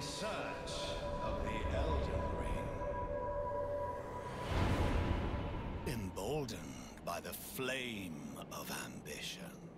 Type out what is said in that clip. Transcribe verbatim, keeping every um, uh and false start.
in search of the Elden Ring. Emboldened by the flame of ambition.